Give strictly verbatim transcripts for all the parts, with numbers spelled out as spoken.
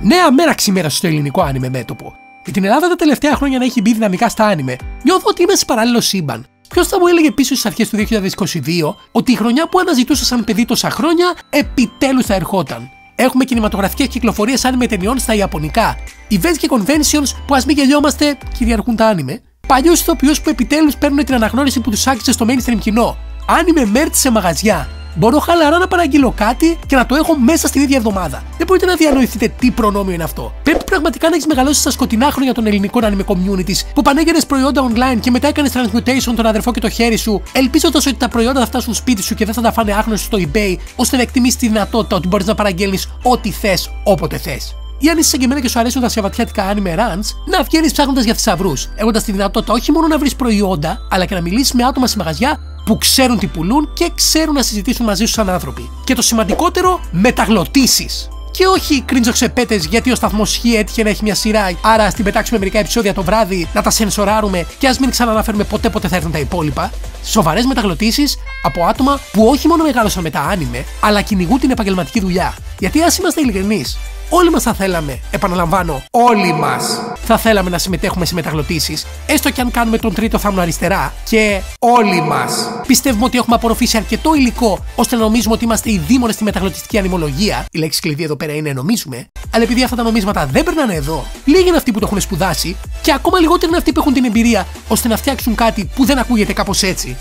νέα μέρα ξημέρα στο ελληνικό άνιμε μέτωπο. Και την Ελλάδα τα τελευταία χρόνια να έχει μπει δυναμικά στα άνιμε, νιώθω ότι είμαι σε παράλληλο σύμπαν. Ποιο θα μου έλεγε πίσω στις αρχές του δύο χιλιάδες είκοσι δύο ότι η χρονιά που αναζητούσα σαν παιδί τόσα χρόνια επιτέλους θα ερχόταν. Έχουμε κινηματογραφικές κυκλοφορίες άνιμε ταινιών στα ιαπωνικά, events και conventions που ας μην γελιόμαστε κυριαρχούν τα άνιμε, παλιούς ηθοποιούς που επιτέλους παίρνουν την αναγνώριση που τους άξιζε στο mainstream κοινό, άνιμε merch σε μαγαζιά. Μπορώ χαλαρά να παραγγείλω κάτι και να το έχω μέσα στην ίδια εβδομάδα. Δεν μπορείτε να διανοηθείτε τι προνόμιο είναι αυτό. Πρέπει πραγματικά να έχεις μεγαλώσει στα σκοτεινά χρόνια των ελληνικών anime communities που πανέγερες προϊόντα online και μετά έκανες transmutation τον αδερφό και το χέρι σου, ελπίζοντας ότι τα προϊόντα θα φτάσουν σπίτι σου και δεν θα τα φάνε άγνωστοι στο eBay, ώστε να εκτιμήσεις τη δυνατότητα ότι μπορείς να παραγγέλνεις ό,τι θες, όποτε θες. Ή αν είσαι σαν και εμένα και σου αρέσουν τα σιαβατιάτικα anime runs, να βγαίνεις ψάχνοντας για θησαυρούς, έχοντας τη δυνατότητα όχι μόνο να βρεις προϊόντα, αλλά και να μιλήσεις με άτομα σε μαγαζιά που ξέρουν τι πουλούν και ξέρουν να συζητήσουν μαζί σου σαν άνθρωποι. Και το σημαντικότερο, μεταγλωτήσεις. Και όχι κριντζοξεπέτες γιατί ο σταθμός Χ έτυχε να έχει μια σειρά, άρα ας την πετάξουμε μερικά επεισόδια το βράδυ, να τα σενσοράρουμε και ας μην ξαναναφέρουμε ποτέ ποτέ θα έρθουν τα υπόλοιπα. Σοβαρές μεταγλωτήσεις από άτομα που όχι μόνο μεγάλωσαν με τα άνιμε, αλλά κυνηγούν την επαγγελματική δουλειά. Γιατί ας είμαστε ειλικρινείς, όλοι μας θα θέλαμε, επαναλαμβάνω, όλοι μας θα θέλαμε να συμμετέχουμε σε μεταγλωτήσεις, έστω και αν κάνουμε τον τρίτο θάμνο αριστερά, και όλοι μας πιστεύουμε ότι έχουμε απορροφήσει αρκετό υλικό ώστε να νομίζουμε ότι είμαστε οι δήμονες στη μεταγλωτιστική ανημολογία. Η λέξη κλειδί εδώ πέρα είναι νομίζουμε, αλλά επειδή αυτά τα νομίσματα δεν περνάνε εδώ, λίγοι είναι αυτοί που το έχουν σπουδάσει και ακόμα λιγότεροι είναι αυτοί που έχουν την εμπειρία ώστε να φτιάξουν κάτι που δεν ακούγεται κάπως έτσι.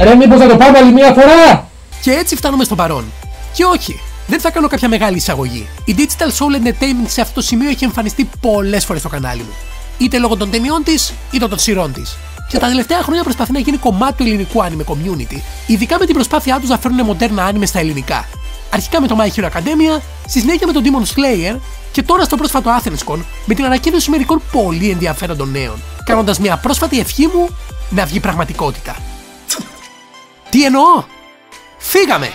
Ρε μήπως θα το πάμε άλλη μία φορά! Και έτσι φτάνουμε στο παρόν. Και όχι, δεν θα κάνω κάποια μεγάλη εισαγωγή. Η Digital Soul Entertainment σε αυτό το σημείο έχει εμφανιστεί πολλές φορές στο κανάλι μου. Είτε λόγω των ταινιών της, είτε των σειρών της. Και τα τελευταία χρόνια προσπαθεί να γίνει κομμάτι του ελληνικού anime community, ειδικά με την προσπάθειά τους να φέρουν μοντέρνα anime στα ελληνικά. Αρχικά με το My Hero Academia, στη συνέχεια με τον Demon Slayer και τώρα στο πρόσφατο Athenscon με την ανακοίνωση μερικών πολύ ενδιαφέροντων νέων, κάνοντας μια πρόσφατη ευχή μου να βγει πραγματικότητα. Τι εννοώ! Φύγαμε!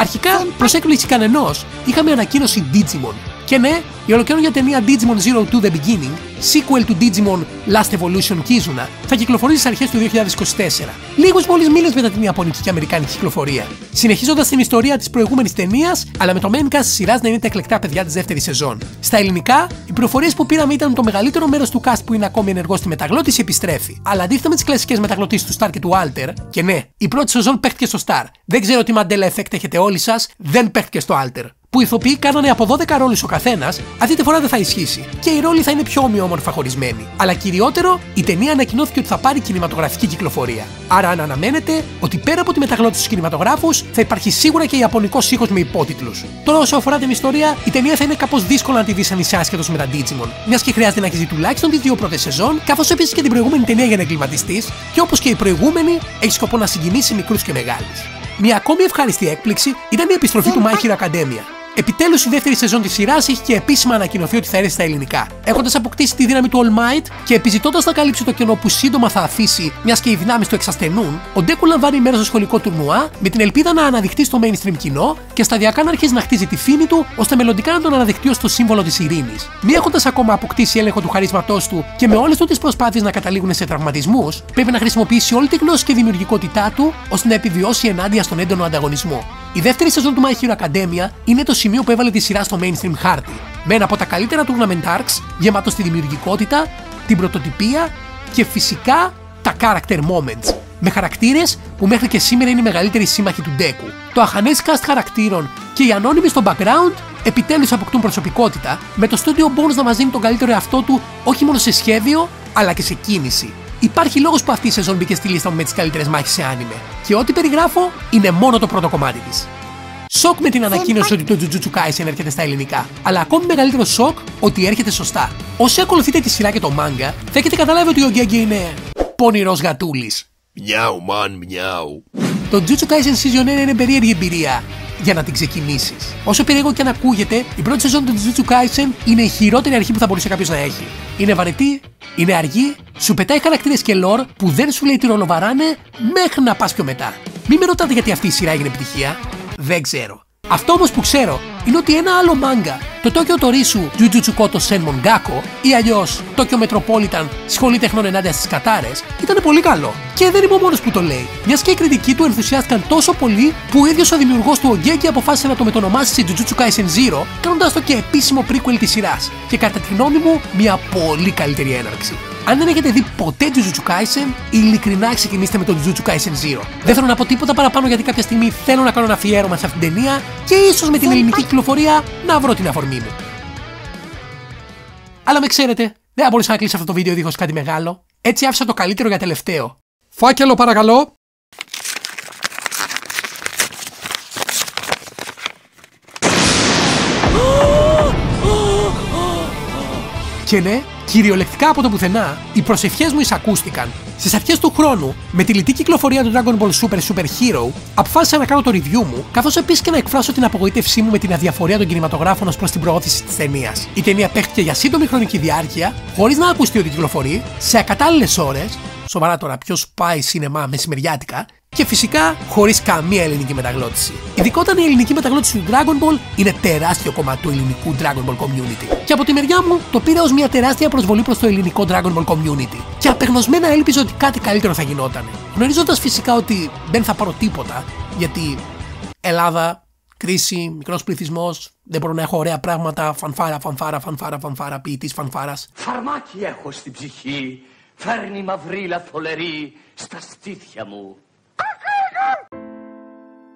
Αρχικά, προς έκπληξη κανενός, είχαμε ανακοίνωση Digimon. Και ναι, η ολοκαιώνια ταινία Digimon Zero to the Beginning, sequel του Digimon Last Evolution Kizuna, θα κυκλοφορήσει στις αρχές του δύο χιλιάδες είκοσι τέσσερα, λίγους μόλις μήνες μετά την ιαπωνική και αμερικάνικη κυκλοφορία. Συνεχίζοντας την ιστορία της προηγούμενης ταινίας, αλλά με το main cast της σειράς να είναι τα εκλεκτά παιδιά της δεύτερης σεζόν. Στα ελληνικά, οι προφορίες που πήραμε ήταν το μεγαλύτερο μέρος του cast που είναι ακόμη ενεργό στη μεταγλώτηση επιστρέφει. Αλλά αντίθετα με τις κλασικές μεταγλωτήσεις του Star και του Alter, και ναι, η πρώτη σεζόν παίχτηκε στο Star. Δεν ξέρω τι Mandela Effect έχετε όλοι σας, δεν παίχτηκε στο Alter. Που οι ηθοποιοί κάνανε από δώδεκα ρόλους ο καθένας, αυτή τη φορά δεν θα ισχύσει και οι ρόλοι θα είναι πιο ομοιόμορφα χωρισμένοι. Αλλά κυριότερο, η ταινία ανακοινώθηκε ότι θα πάρει κινηματογραφική κυκλοφορία. Άρα, αν αναμένεται ότι πέρα από τη μεταγλώτηση στους κινηματογράφους, θα υπάρχει σίγουρα και ιαπωνικός ήχος με υπότιτλους. Τώρα, όσο αφορά την ιστορία, η ταινία θα είναι κάπως δύσκολο να τη δεις αν είσαι άσχετος με τα Digimon, μιας και χρειάζεται να έχεις δει τουλάχιστον τις δύο πρώτες σεζόν, καθώς επίσης και την προηγούμενη ταινία για να εγκληματιστείς και όπως και η προηγούμενη έχει σκοπό να συγκινήσει μικρούς και μεγάλους. Μια ακόμη ευχάριστη έκπληξη ήταν η επιστροφή του My Hero Academia. Επιτέλους, η δεύτερη σεζόν της σειράς έχει και επίσημα ανακοινωθεί ότι θα έρθει στα ελληνικά, έχοντας αποκτήσει τη δύναμη του All Might και επιζητώντας να καλύψει το κενό που σύντομα θα αφήσει, μιας και οι δυνάμεις του εξασθενούν, ο Ντέκου λαμβάνει μέρος στο σχολικό τουρνουά με την ελπίδα να αναδειχθεί στο mainstream κοινό και σταδιακά να αρχίζει να χτίζει τη φήμη του ώστε μελλοντικά να τον αναδειχτεί ως το σύμβολο της ειρήνης. Μη έχοντας ακόμα αποκτήσει έλεγχο του χαρίσματός του και με όλες του τις προσπάθειες να καταλήγουν σε τραυματισμούς, πρέπει να χρησιμοποιήσει όλη τη γνώση και δημιουργικότητά του ώστε να επιβιώσει ενάντια στον έντονο ανταγωνισμό. Η δεύτερη σεζόν του My Hero Academia είναι το σημείο που έβαλε τη σειρά στο mainstream χάρτη, με ένα από τα καλύτερα tournament arcs γεμάτο στη δημιουργικότητα, την πρωτοτυπία και φυσικά τα character moments, με χαρακτήρες που μέχρι και σήμερα είναι οι μεγαλύτεροι σύμμαχοι του Deku. Το αχανές cast χαρακτήρων και οι ανώνυμοι στο background επιτέλους αποκτούν προσωπικότητα, με το Studio Bones να μας δίνει τον καλύτερο εαυτό του όχι μόνο σε σχέδιο αλλά και σε κίνηση. Υπάρχει λόγος που αυτή η σεζόν μπήκε στη λίστα μου με τις καλύτερες μάχες σε άνιμε και ό,τι περιγράφω είναι μόνο το πρώτο κομμάτι της. Σοκ με την ανακοίνωση ότι το Jujutsu Kaisen έρχεται στα ελληνικά, αλλά ακόμη μεγαλύτερο σοκ ότι έρχεται σωστά. Όσοι ακολουθείτε τη σειρά και το μάγκα, θα έχετε καταλάβει ότι ο Γκέγκε είναι πονηρός γατούλης. Μιάου, man, μιάου. Το Jujutsu Kaisen Season ένα είναι περίεργη εμπειρία, για να την ξεκινήσεις. Όσο περίεργο και αν ακούγεται, η πρώτη σεζόν του Jujutsu Kaisen είναι η χειρότερη αρχή που θα μπορούσε κάποιος να έχει. Είναι βαρετή, είναι αργή, σου πετάει χαρακτήρες και lore που δεν σου λέει τι ρόλο βαράνε μέχρι να πας πιο μετά. Μην με ρωτάτε γιατί αυτή η σειρά έγινε επιτυχία. Δεν ξέρω. Αυτό όμως που ξέρω είναι ότι ένα άλλο μάγκα, το Tokyo Torisu Jujutsu Koto Senmon Gakko ή αλλιώς Tokyo Metropolitan Σχολή Τεχνών Ενάντια στις Κατάρες, ήταν πολύ καλό. Και δεν είμαι ο μόνος που το λέει, μιας και οι κριτικοί του ενθουσιάστηκαν τόσο πολύ που ο ίδιος ο δημιουργός του Ογέκη αποφάσισε να το μετονομάσει σε Jujutsu Kaisen Zero, κάνοντας το και επίσημο prequel της σειράς. Και κατά τη γνώμη μου, μια πολύ καλύτερη έναρξη. Αν δεν έχετε δει ποτέ Jujutsu Kaisen, ειλικρινά ξεκινήστε με το Jujutsu Kaisen Zero. Δεν θέλω να πω τίποτα παραπάνω γιατί κάποια στιγμή θέλω να κάνω ένα αφιέρωμα σε αυτήν την ταινία και ίσως με την ελληνική κυκλοφορία να βρω την αφορμή μου. Αλλά με ξέρετε, δεν θα μπορούσα να κλείσω αυτό το βίντεο δίχως κάτι μεγάλο. Έτσι άφησα το καλύτερο για τελευταίο. Φάκελο παρακαλώ. Και ναι, κυριολεκτικά από το πουθενά, οι προσευχές μου εισακούστηκαν. Στις αρχές του χρόνου, με τη λιτή κυκλοφορία του Dragon Ball Super Super Hero, αποφάσισα να κάνω το review μου, καθώς επίσης και να εκφράσω την απογοήτευσή μου με την αδιαφορία των κινηματογράφων ως προς την προώθηση της ταινίας. Η ταινία παίχτηκε για σύντομη χρονική διάρκεια, χωρίς να ακουστεί ότι κυκλοφορεί, σε ακατάλληλες ώρες. Σοβαρά τώρα, ποιος πάει σινεμά μεσημεριάτικα. Και φυσικά χωρίς καμία ελληνική μεταγλώτηση. Ειδικότερα η ελληνική μεταγλώτηση του Dragon Ball είναι τεράστιο κομμάτι του ελληνικού Dragon Ball Community. Και από τη μεριά μου το πήρα ως μια τεράστια προσβολή προς το ελληνικό Dragon Ball Community. Και απεγνωσμένα έλπιζα ότι κάτι καλύτερο θα γινόταν. Γνωρίζοντας φυσικά ότι δεν θα πάρω τίποτα, γιατί Ελλάδα, κρίση, μικρός πληθυσμός, δεν μπορώ να έχω ωραία πράγματα, φανφάρα, φανφάρα, φανφάρα, φανφάρα, ποιητής φανφάρας. Φαρμάκι έχω στην ψυχή, φέρνει μαυρίλα θολερή στα στήθια μου.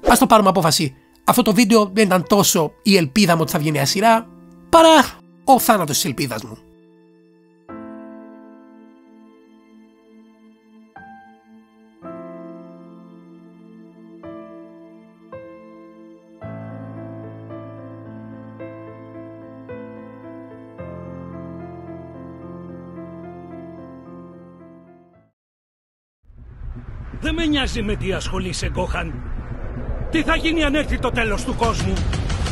Ας το πάρουμε απόφαση. Αυτό το βίντεο δεν ήταν τόσο η ελπίδα μου ότι θα βγει νέα σειρά, παρά ο θάνατος της ελπίδας μου. Δεν με νοιάζει με τι ασχολείσαι, Γκόχαν. Τι θα γίνει αν έρθει το τέλος του κόσμου?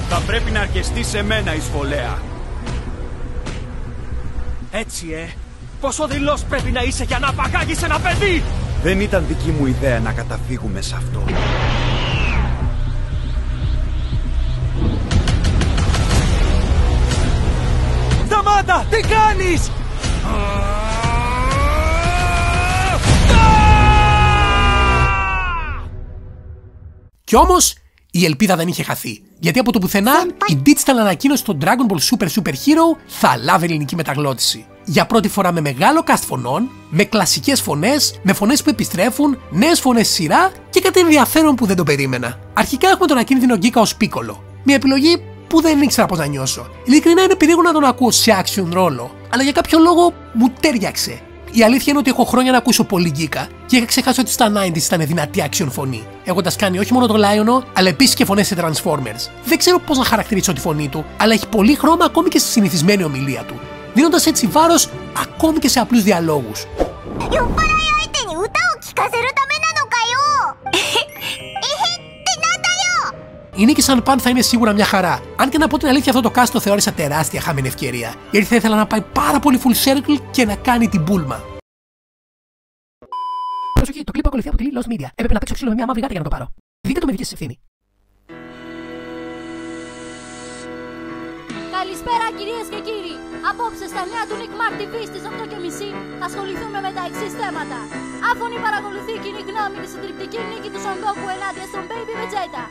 Θα πρέπει να αρκεστεί σε μένα η σφολέα. Έτσι ε, πόσο δειλός πρέπει να είσαι για να απαγάγεις ένα παιδί! Δεν ήταν δική μου ιδέα να καταφύγουμε σε αυτό. Σταμάτα! Τι κάνεις! Κι όμως, η ελπίδα δεν είχε χαθεί. Γιατί από το πουθενά, η Digital ανακοίνωσε τον Dragon Ball Super Super Hero θα λάβει ελληνική μεταγλώτηση. Για πρώτη φορά με μεγάλο cast φωνών, με κλασικές φωνές, με φωνές που επιστρέφουν, νέες φωνές σειρά και κάτι ενδιαφέρον που δεν το περίμενα. Αρχικά έχουμε τον ακίνδυνο Γκίκα ως Πίκολο. Μια επιλογή που δεν ήξερα πώς να νιώσω. Ειλικρινά είναι περίεργο να τον ακούω σε action ρόλο, αλλά για κάποιο λόγο μου τέριαξε. Η αλήθεια είναι ότι έχω χρόνια να ακούσω πολύ Γκίκα και είχα ξεχάσει ότι στα ενενήντα ήταν δυνατή action φωνή, έχοντας κάνει όχι μόνο τον Λάιονο, αλλά επίσης και φωνές σε Transformers. Δεν ξέρω πώς να χαρακτηρίσω τη φωνή του, αλλά έχει πολύ χρώμα ακόμη και στη συνηθισμένη ομιλία του, δίνοντας έτσι βάρος ακόμη και σε απλούς διαλόγους. Είναι και σαν πάντα θα είναι σίγουρα μια χαρά. Αν και να πω την αλήθεια, αυτό το cast το θεώρησα τεράστια χαμένη ευκαιρία. Γιατί θα ήθελα να πάει πάρα πολύ full circle και να κάνει την Bulma. Προσοχή, το κλιπ ακολουθεί από τη Lost Media. Έπρεπε να παίξω ξύλο με μια μαύρη γάτα για να το πάρω. Δείτε το με δική σας ευθύνη. Καλησπέρα κυρίες και κύριοι. Απόψε στα εννιά του Nick Mark τι βι στις οκτώ και μισή ασχοληθούμε με τα εξής θέματα. Άφωνη παρακολουθεί κοινή γνώμη τη συντριπτική νίκη του Σονγκόκου ενάντια στον Baby Vegeta.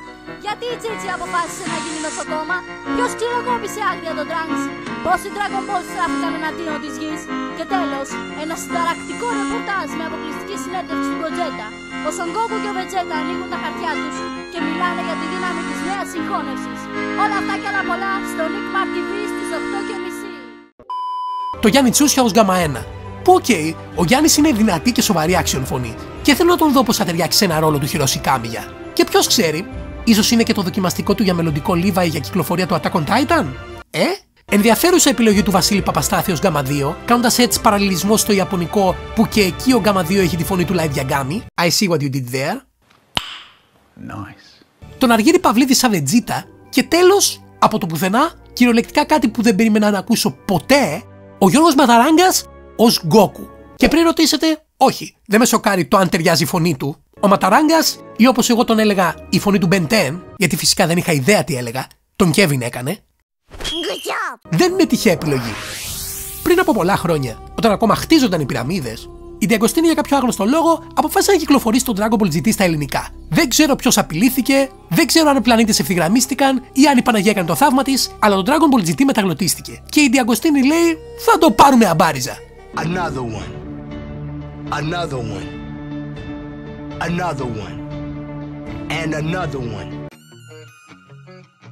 Γιατί η Τσίτσι αποφάσισε να γίνει νοσοκόμα, ποιος ξυλοκόπησε άγρια τον Trunks, πόσοι Dragon Balls στράφηκαν εναντίον της γης και τέλος ένα συνταρακτικό ρεπορτάζ με αποκλειστική συνέντευξη του Gogeta. Ο Σονγκόκου και ο Vegeta ανοίγουν τα χαρτιά τους και μιλάνε για τη δύναμη της νέας συγχώνευσης. Όλα αυτά και άλλα πολλά στο Nick Mark τι βι στις οκτώ και μισή. Το Γιάννη Τσούσια ως ΓΑΜΑ ένα. Που οκ, okay, ο Γιάννης είναι δυνατή και σοβαρή action φωνή και θέλω να τον δω πως θα ταιριάξει ένα ρόλο του Χιρόσι Κάμιγια. Και ποιος ξέρει, ίσως είναι και το δοκιμαστικό του για μελλοντικό Levi για κυκλοφορία του Attack on Titan. Ε? Ενδιαφέρουσα επιλογή του Βασίλη Παπαστάθη ως ΓΑΜΑ δύο, κάνοντας έτσι παραλληλισμό στο Ιαπωνικό που και εκεί ο ΓΑΜΑ δύο έχει τη φωνή του Light Yagami. I see what you did there. Nice. τον Αργύρη Παυλίδη σαν Βετζίτα και τέλος, από το πουθενά, κυριολεκτικά κάτι που δεν περίμενα να ακούσω ποτέ, ο Γιώργος Ματαράγκας ως Γκόκου. Και πριν ρωτήσετε, όχι, δεν με σοκάρει το αν ταιριάζει η φωνή του. Ο Ματαράγκας, ή όπως εγώ τον έλεγα, η φωνή του Μπεν Τεν, γιατί φυσικά δεν είχα ιδέα τι έλεγα, τον Κέβιν έκανε. Δεν είναι τυχαία επιλογή. Πριν από πολλά χρόνια, όταν ακόμα χτίζονταν οι πυραμίδες, η Διαγκοστίνη για κάποιο άγνωστο λόγο αποφάσισε να κυκλοφορήσει τον Dragon Ball τζι τι στα ελληνικά. Δεν ξέρω ποιος απειλήθηκε, δεν ξέρω αν οι πλανήτες ευθυγραμμίστηκαν ή αν η Παναγία έκανε το θαύμα της, αλλά το Dragon Ball τζι τι μεταγλωτίστηκε. Και η Διαγκοστίνη λέει, θα το πάρουμε αμπάριζα. Another one. Another one. Another one. And another one.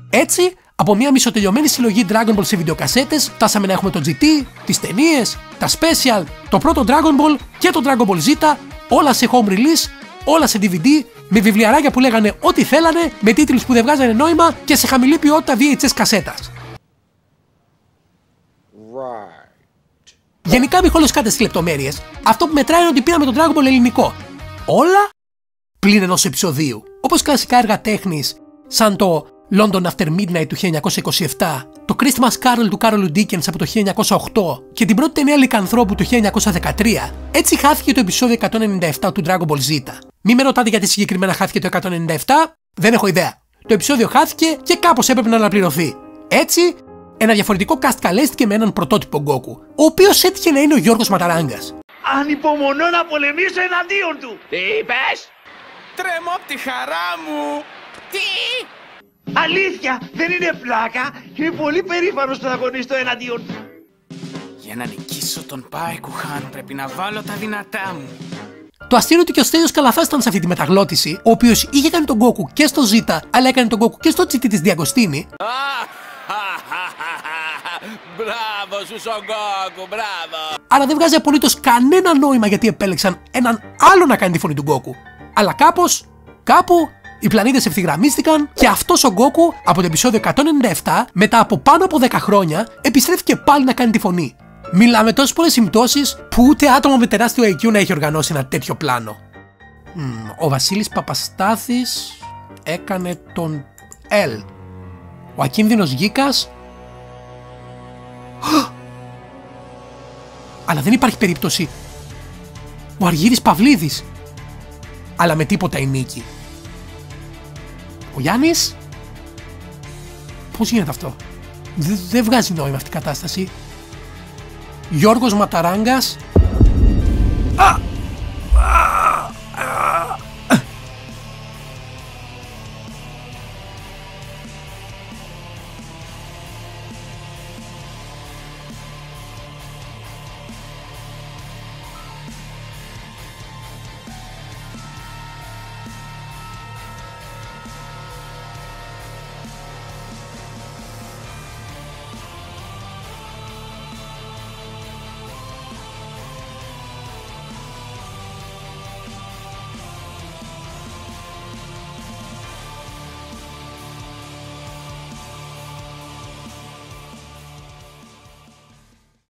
Έτσι, από μια μισοτελειωμένη συλλογή Dragon Ball σε βιντεοκασέτες, φτάσαμε να έχουμε το τζι τι, τις ταινίες, τα special, το πρώτο Dragon Ball και το Dragon Ball Z, όλα σε home release, όλα σε ντι βι ντι, με βιβλιαράκια που λέγανε ό,τι θέλανε, με τίτλους που δεν βγάζανε νόημα και σε χαμηλή ποιότητα βι έιτς ες κασέτας. Right. Γενικά μη χολοσκάτε στις λεπτομέρειες, αυτό που μετράει είναι ότι πήραμε τον Dragon Ball ελληνικό. Όλα πλην ενός επεισοδίου, όπως κλασικά έργα τέχνης σαν το London After Midnight του χίλια εννιακόσια είκοσι επτά, το Christmas Carol του Κάρολου Ντίκενς από το χίλια εννιακόσια οκτώ και την πρώτη ταινία Λυκανθρώπου το χίλια εννιακόσια δεκατρία, έτσι χάθηκε το επεισόδιο εκατόν ενενήντα επτά του Dragon Ball Z. Μη με ρωτάτε γιατί συγκεκριμένα χάθηκε το εκατόν ενενήντα επτά, δεν έχω ιδέα. Το επεισόδιο χάθηκε και κάπως έπρεπε να αναπληρωθεί. Έτσι, ένα διαφορετικό cast καλέστηκε με έναν πρωτότυπο Goku, ο οποίος έτυχε να είναι ο Γιώργος Ματαράγκας. Ανυπομονώ να πολεμήσω εναντίον του! Τι είπες? Τρέμω απ' τη χαρά μου! Τι! Αλήθεια! Δεν είναι πλάκα! Είμαι πολύ περήφανος να αγωνιστώ εναντίον του! Για να νικήσω τον Πάικου Χάν πρέπει να βάλω τα δυνατά μου! Το αστείο ότι και ο Στέλιος Καλαθάς ήταν σε αυτή τη μεταγλώτηση, ο οποίος είχε κάνει τον Γκόκου και στο Ζήτα, αλλά έκανε τον Γκόκου και στο Τσιτή της Διαγκοστίνη. Μπράβο σου Σογκόκου, μπράβο! Αλλά δεν βγάζει απολύτως κανένα νόημα γιατί επέλεξαν έναν άλλο να κάνει τη φωνή του Γκόκου. Αλλά κάπως, κάπου, οι πλανήτες ευθυγραμμίστηκαν και αυτός ο Γκόκου από το επεισόδιο εκατόν ενενήντα επτά, μετά από πάνω από δέκα χρόνια, επιστρέφηκε πάλι να κάνει τη φωνή. Μιλάμε τόσες πολλές συμπτώσεις που ούτε άτομο με τεράστιο άι κιου να έχει οργανώσει ένα τέτοιο πλάνο. Μ, ο Βασίλης Παπαστάθης έκανε τον L. Ο ακίνδυνος Γίκας. Αλλά δεν υπάρχει περίπτωση. Ο Αργύρης Παυλίδης. Αλλά με τίποτα η νίκη. Ο Γιάννης. Πώς γίνεται αυτό? Δεν δε βγάζει νόημα αυτή η κατάσταση. Γιώργος Ματαράγκας.